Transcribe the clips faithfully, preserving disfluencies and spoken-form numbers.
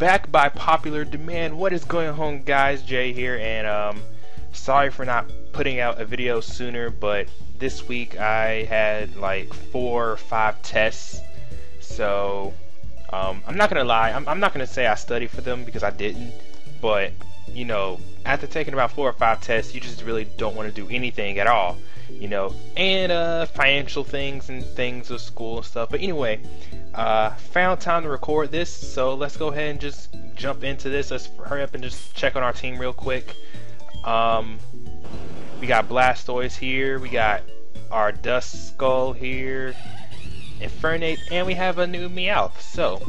back by popular demand. What is going on, guys? Jay here, and um, sorry for not putting out a video sooner, but this week I had like four or five tests, so um, I'm not gonna lie, I'm, I'm not gonna say I studied for them because I didn't, but you know, after taking about four or five tests, you just really don't want to do anything at all, you know, and uh, financial things and things with school and stuff. But anyway, uh, found time to record this, so let's go ahead and just jump into this. Let's hurry up and just check on our team real quick. Um, we got Blastoise here, we got our Duskull here, Infernape, and we have a new Meowth. So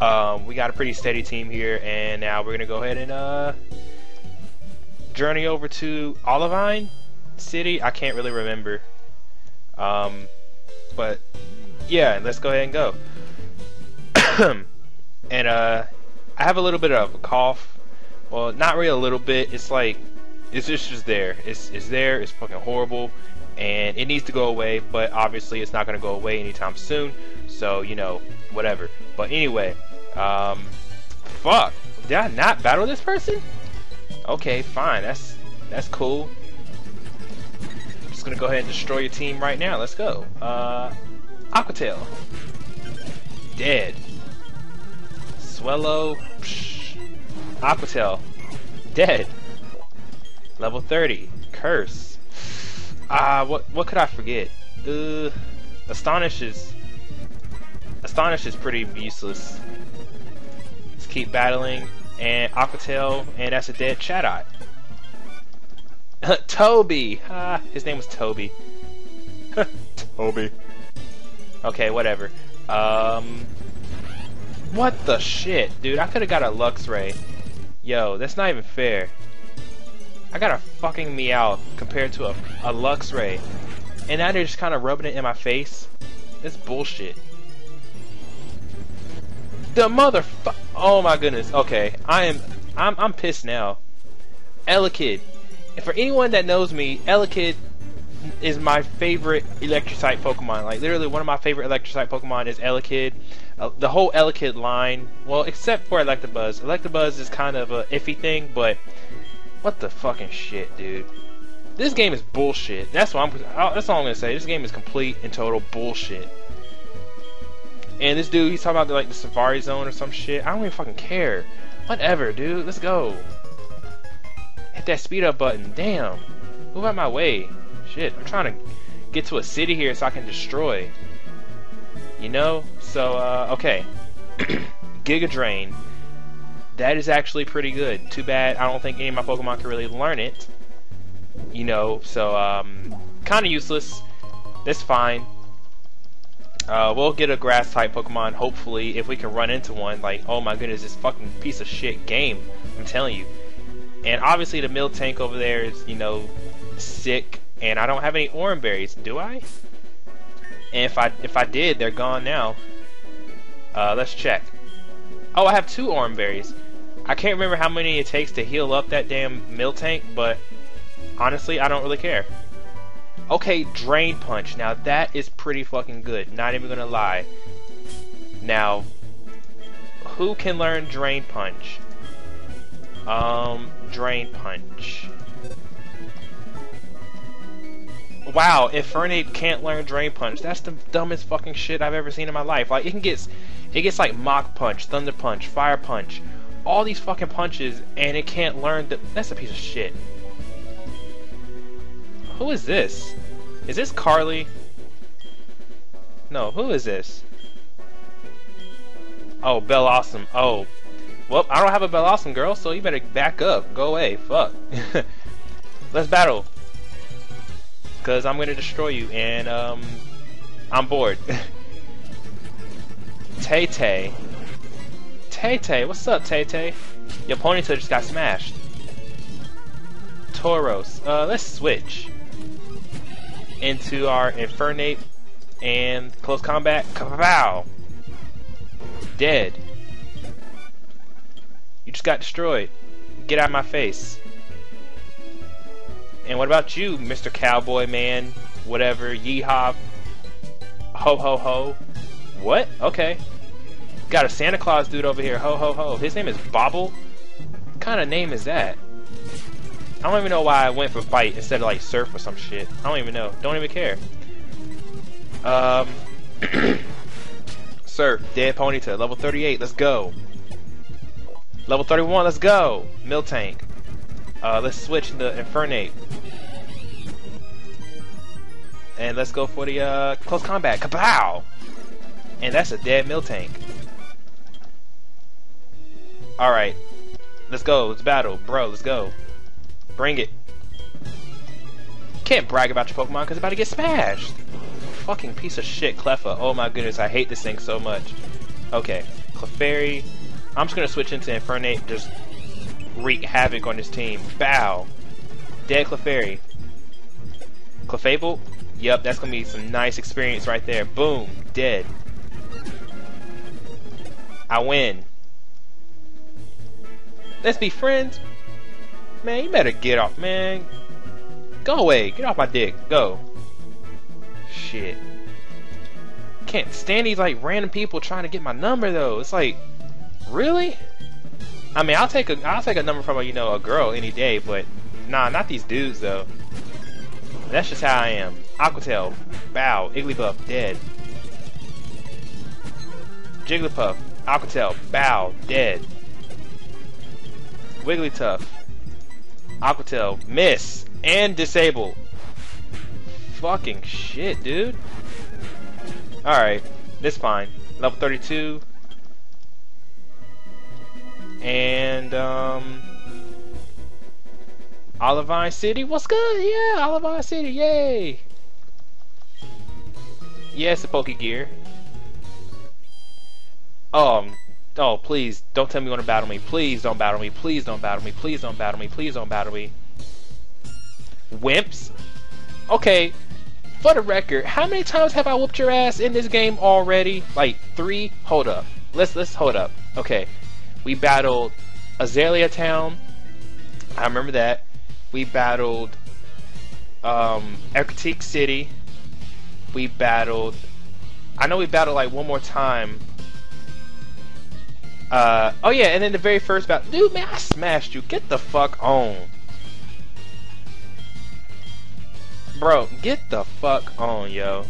Um, we got a pretty steady team here, and now we're gonna go ahead and uh, journey over to Olivine City. I can't really remember, um, but yeah, let's go ahead and go. And uh, I have a little bit of a cough. Well, not really a little bit. It's like it's just, just there. It's it's there. It's fucking horrible, and it needs to go away. But obviously, it's not gonna go away anytime soon. So you know, whatever. But anyway. Um, fuck. Did I not battle this person? Okay, fine. That's that's cool. I'm just gonna go ahead and destroy your team right now. Let's go. Uh, Aquatail. Dead. Swellow. Psh. Aquatail. Dead. Level thirty. Curse. Ah, uh, what what could I forget? Uh, Astonishes. Astonish is pretty useless. Let's keep battling. And Aquatail, and that's a dead Chatot. Toby! Ah, his name was Toby. Toby. Okay, whatever. Um, what the shit, dude? I could have got a Luxray. Yo, that's not even fair. I got a fucking Meowth compared to a, a Luxray. And now they're just kind of rubbing it in my face. That's bullshit. The motherfucker! Oh my goodness. Okay, I am. I'm. I'm pissed now. Elekid. And for anyone that knows me, Elekid is my favorite electric type Pokemon. Like literally, one of my favorite electric type Pokemon is Elekid. Uh, the whole Elekid line. Well, except for Electabuzz. Electabuzz is kind of a iffy thing, but what the fucking shit, dude? This game is bullshit. That's what I'm. That's all I'm gonna say. This game is complete and total bullshit. And this dude, he's talking about like the Safari Zone or some shit. I don't even fucking care. Whatever, dude. Let's go. Hit that speed up button. Damn. Move out my way. Shit. I'm trying to get to a city here so I can destroy. You know? So, uh, okay. Giga Drain. That is actually pretty good. Too bad I don't think any of my Pokemon can really learn it. You know? So, um, kind of useless. That's fine. Uh, we'll get a grass type Pokemon, hopefully, if we can run into one. Like, oh my goodness, this fucking piece of shit game, I'm telling you. And obviously the Miltank over there is, you know, sick, and I don't have any Oran berries, do I? And if I if I did, they're gone now. Uh, let's check. Oh, I have two Oran berries. I can't remember how many it takes to heal up that damn Miltank, but honestly, I don't really care. Okay, Drain Punch. Now that is pretty fucking good. Not even gonna lie. Now, who can learn Drain Punch? Um, Drain Punch. Wow, Infernape can't learn Drain Punch. That's the dumbest fucking shit I've ever seen in my life. Like, it can get, it gets like Mach Punch, Thunder Punch, Fire Punch, all these fucking punches, and it can't learn the. That's a piece of shit. Who is this? Is this Carly? No, who is this? Oh, Bell Awesome. Oh. Well, I don't have a Bell Awesome, girl, so you better back up. Go away. Fuck. Let's battle. Because I'm going to destroy you, and um, I'm bored. Tay-Tay. Tay-Tay. What's up, Tay-Tay? Your Politoed just got smashed. Tauros. Uh, let's switch into our Infernape and Close Combat. Kapow! Dead. You just got destroyed. Get out of my face. And what about you, Mister Cowboy Man? Whatever. Yeehaw. Ho ho ho. What? Okay. Got a Santa Claus dude over here. Ho, ho, ho. His name is Bobble? What kind of name is that? I don't even know why I went for Bite instead of like Surf or some shit. I don't even know. Don't even care. Um, Surf. Dead Ponyta. Level thirty-eight. Let's go. Level thirty-one. Let's go. Miltank. Uh, let's switch into Infernape. And let's go for the uh, Close Combat. Kapow! And that's a dead Miltank. Alright. Let's go. Let's battle. Bro, let's go. Bring it. Can't brag about your Pokemon because it's about to get smashed. Fucking piece of shit, Cleffa. Oh my goodness, I hate this thing so much. Okay. Clefairy. I'm just going to switch into Infernape. Just wreak havoc on this team. Bow. Dead Clefairy. Clefable? Yep, that's going to be some nice experience right there. Boom. Dead. I win. Let's be friends. Man, you better get off, man. Go away. Get off my dick. Go. Shit. Can't stand these, like, random people trying to get my number, though. It's like, really? I mean, I'll take a, I'll take a number from, a, you know, a girl any day, but nah, not these dudes, though. That's just how I am. Aquatail. Bow. Igglybuff. Dead. Jigglypuff. Aquatail. Bow. Dead. Wigglytuff. Aquatail. Miss. And disable. Fucking shit, dude. Alright. This fine. Level thirty-two. And, um... Olivine City. What's good? Yeah, Olivine City. Yay! Yeah, it's a Pokegear. Um... Oh, please, don't tell me you want to battle me. Please don't battle me. Please don't battle me. Please don't battle me. Please don't battle me. Wimps? Okay, for the record, how many times have I whooped your ass in this game already? Like, three? Hold up. Let's, let's hold up. Okay, we battled Azalea Town. I remember that. We battled um, Aquatic City. We battled... I know we battled, like, one more time... Uh, oh yeah, and then the very first battle. Dude, man, I smashed you. Get the fuck on. Bro, get the fuck on, yo.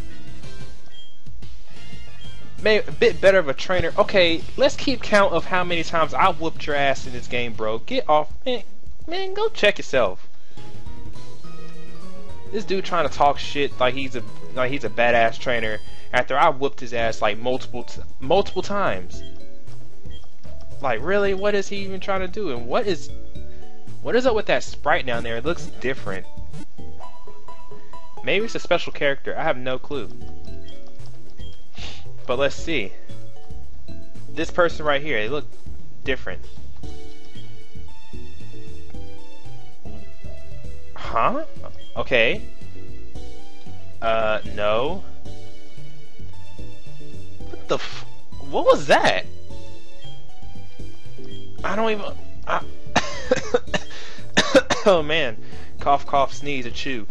Man, a bit better of a trainer. Okay, let's keep count of how many times I whooped your ass in this game, bro. Get off. Man, man, go check yourself. This dude trying to talk shit like he's a, like he's a badass trainer after I whooped his ass like multiple, t multiple times. Like, really? What is he even trying to do? And what is... What is up with that sprite down there? It looks different. Maybe it's a special character. I have no clue. But let's see. This person right here, they look different. Huh? Okay. Uh, no. What the f... What was that? I don't even... I oh man, cough, cough, sneeze, and chew.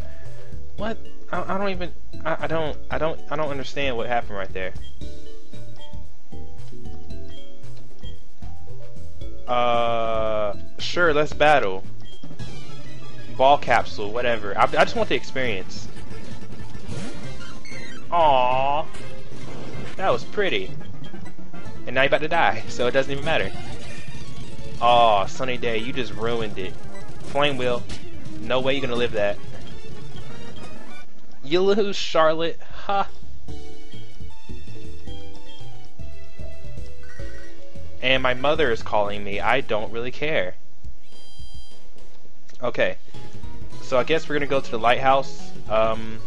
What? I, I don't even. I, I don't. I don't. I don't understand what happened right there. Uh, sure, let's battle. Ball capsule, whatever. I, I just want the experience. Aww, that was pretty. And now you're about to die, so it doesn't even matter. Oh, Sunny Day, you just ruined it. Flame Wheel, no way you're gonna live that. You lose, Charlotte, ha. And my mother is calling me, I don't really care. Okay, so I guess we're gonna go to the lighthouse. Um...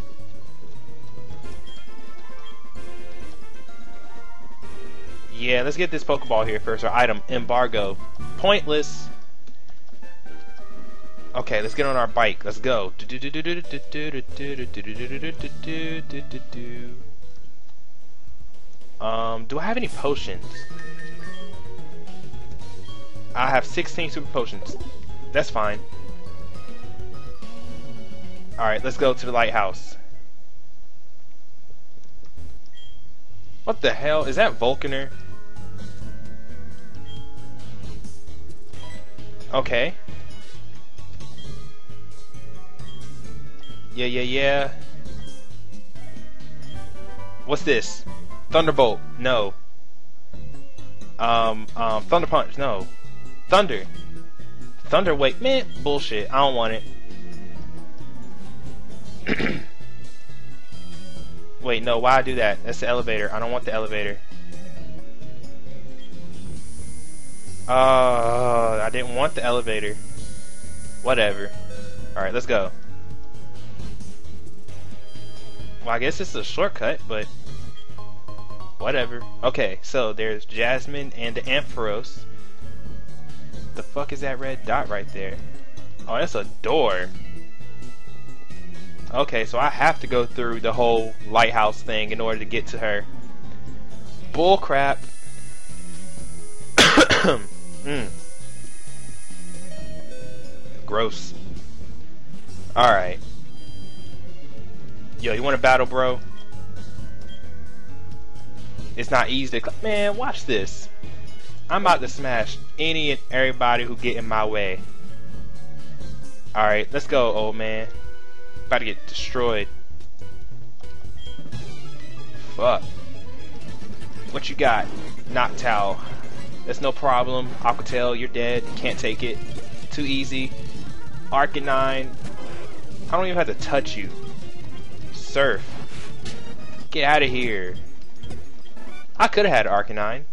Yeah, let's get this Pokeball here first. Our item, Embargo. Pointless. Okay, let's get on our bike. Let's go. Um, do I have any potions? I have sixteen super potions. That's fine. Alright, let's go to the lighthouse. What the hell? Is that Volcaner? Okay. Yeah, yeah, yeah. What's this? Thunderbolt. No. Um, um, Thunder Punch. No. Thunder. Thunder Wave. Man, bullshit. I don't want it. Wait, no. Why I do that? That's the elevator. I don't want the elevator. Uh, I didn't want the elevator. Whatever. Alright, let's go. Well, I guess it's a shortcut, but whatever. Okay, so there's Jasmine and the Ampharos. The fuck is that red dot right there? Oh, that's a door. Okay, so I have to go through the whole lighthouse thing in order to get to her. Bullcrap. mm. Gross. Alright. Yo, you want to battle, bro? It's not easy to... Man, watch this. I'm about to smash any and everybody who get in my way. Alright, let's go, old man. About to get destroyed. Fuck. What you got? Noctowl. That's no problem. Aquatail, you're dead. Can't take it. Too easy. Arcanine. I don't even have to touch you. Surf. Get out of here. I could have had Arcanine.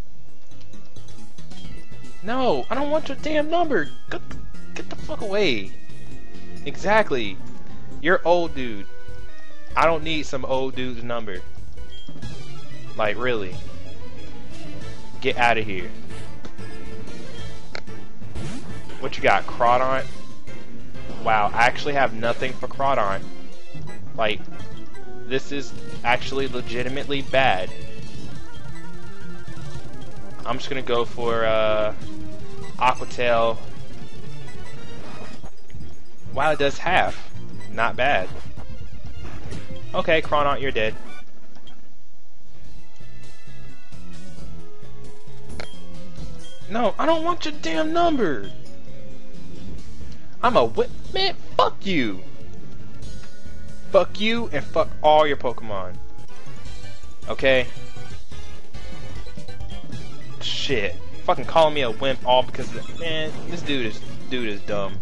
No, I don't want your damn number. Get, get the fuck away. Exactly. You're old dude. I don't need some old dude's number. Like, really. Get out of here. What you got, Crawdaunt? Wow, I actually have nothing for Crawdaunt. Like, this is actually legitimately bad. I'm just gonna go for uh, Aquatail. Wow, it does half. Not bad. Okay, Crawdaunt, you're dead. No, I don't want your damn number. I'm a whip, man. Fuck you. Fuck you and fuck all your Pokemon. Okay? Shit. Fucking calling me a wimp all because of the, man, this dude is dude is dumb.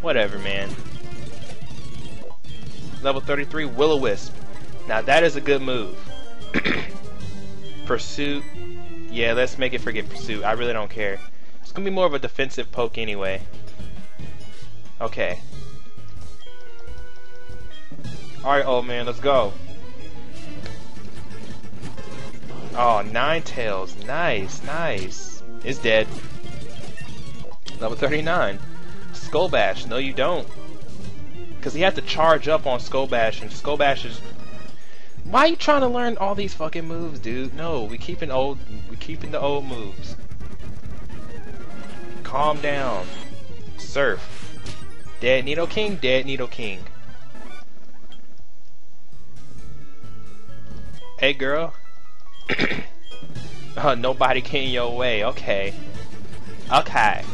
Whatever, man. Level thirty-three, Will-O-Wisp. Now that is a good move. Pursuit. Yeah, let's make it forget Pursuit. I really don't care. It's gonna be more of a defensive poke anyway. Okay. Alright, old man, let's go. Oh, Ninetales. Nice, nice. It's dead. Level thirty-nine. Skull Bash. No, you don't. Because he had to charge up on Skull Bash, and Skull Bash is... Why are you trying to learn all these fucking moves, dude? No, we keeping old... we keeping the old moves. Calm down. Surf. Dead Needle King, dead Needle King. Hey girl. uh, nobody came your way. Okay. Okay.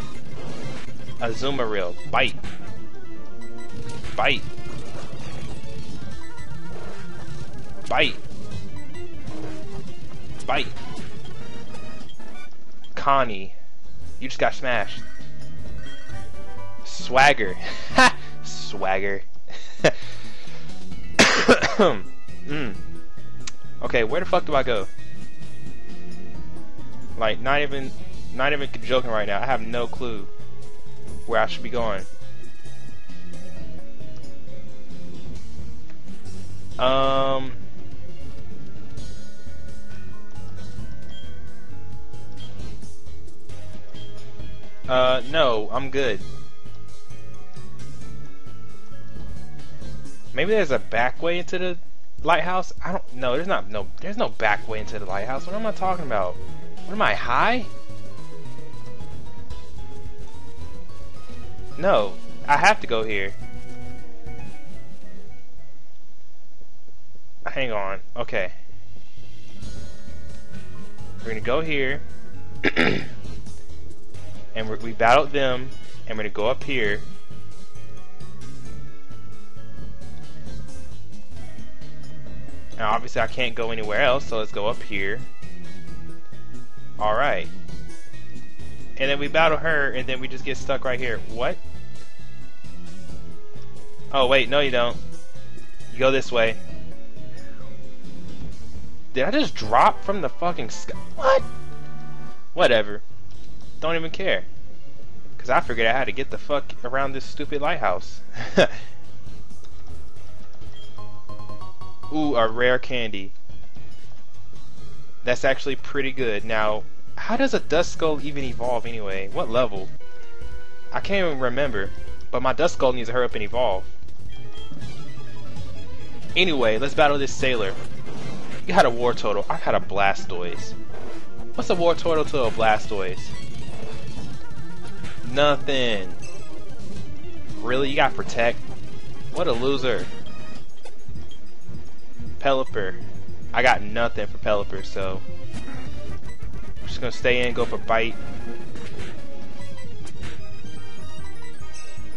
Azumarill. Bite. Bite. Bite. Bite. Connie. You just got smashed. Swagger. Ha! Swagger. mm. Okay, where the fuck do I go? Like, not even, not even joking right now. I have no clue where I should be going. Um, uh, no, I'm good. Maybe there's a back way into the lighthouse? I don't know. There's not no. There's no back way into the lighthouse. What am I talking about? What am I, high? No, I have to go here. Hang on. Okay, we're gonna go here, and and we're, we battled them, and we're gonna go up here. Now obviously I can't go anywhere else, so let's go up here. Alright. And then we battle her, and then we just get stuck right here. What? Oh wait, no you don't. You go this way. Did I just drop from the fucking sky? What? Whatever. Don't even care. Because I figured out how to get the fuck around this stupid lighthouse. Ooh, a rare candy. That's actually pretty good. Now, how does a Duskull even evolve anyway? What level? I can't even remember. But my Duskull needs to hurry up and evolve. Anyway, let's battle this sailor. You had a War Turtle. I got a Blastoise. What's a War Turtle to a Blastoise? Nothing. Really? You got Protect? What a loser. Pelipper. I got nothing for Pelipper, so I'm just gonna stay in, go for Bite.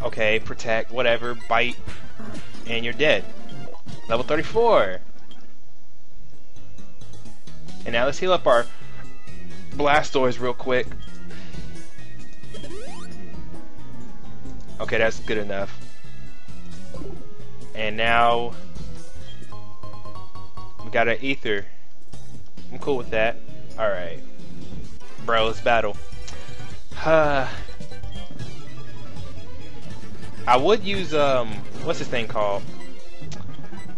Okay, Protect, whatever, Bite, and you're dead. Level thirty-four. And now let's heal up our Blastoise real quick. Okay, that's good enough. And now we got an ether. I'm cool with that. Alright. Bro, let's battle. Uh, I would use, um, what's this thing called?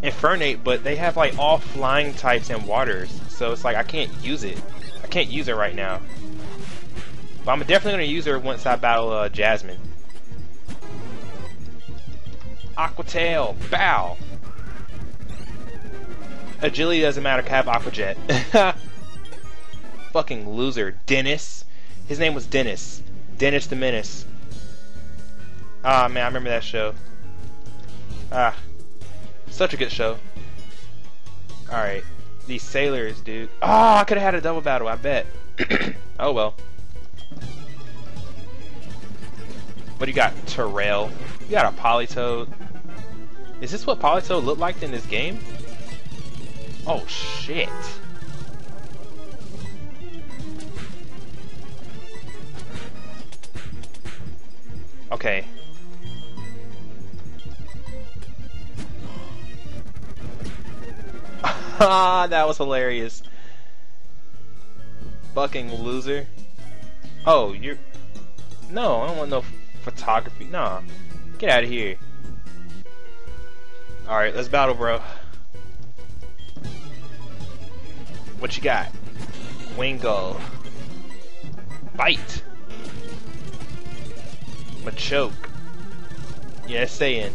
Infernape, but they have like all flying types and waters. So it's like I can't use it. I can't use it right now. But I'm definitely going to use her once I battle uh, Jasmine. Aquatail, bow! Agility doesn't matter, I have Aqua Jet. Fucking loser, Dennis. His name was Dennis. Dennis the Menace. Ah, man, I remember that show. Ah, such a good show. Alright, these sailors, dude. Ah, oh, I could have had a double battle, I bet. Oh well. What do you got, Terrell? You got a Politoed. Is this what Politoed looked like in this game? Oh shit. Okay. Ah, that was hilarious. Fucking loser. Oh, you're... No, I don't want no photography. Nah. Get out of here. Alright, let's battle, bro. What you got? Wingull. Bite. Machoke. Yeah, stay in.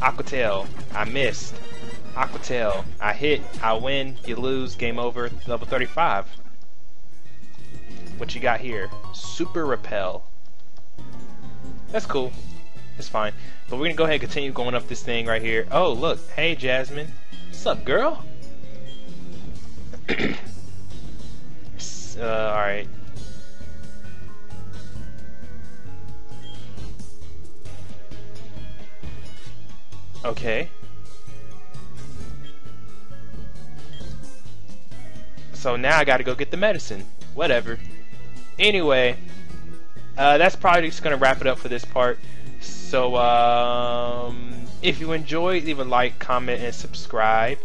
Aquatail. I missed. Aquatail. I hit. I win. You lose. Game over. Level thirty-five. What you got here? Super Repel. That's cool. It's fine. But we're gonna go ahead and continue going up this thing right here. Oh, look. Hey, Jasmine. What's up, girl? uh, Alright. Okay. So now I gotta go get the medicine. Whatever. Anyway, uh, that's probably just gonna wrap it up for this part. So, um, if you enjoyed, leave a like, comment, and subscribe.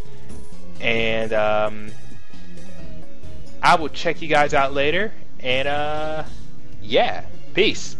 And, um,. I will check you guys out later, and uh, yeah, peace.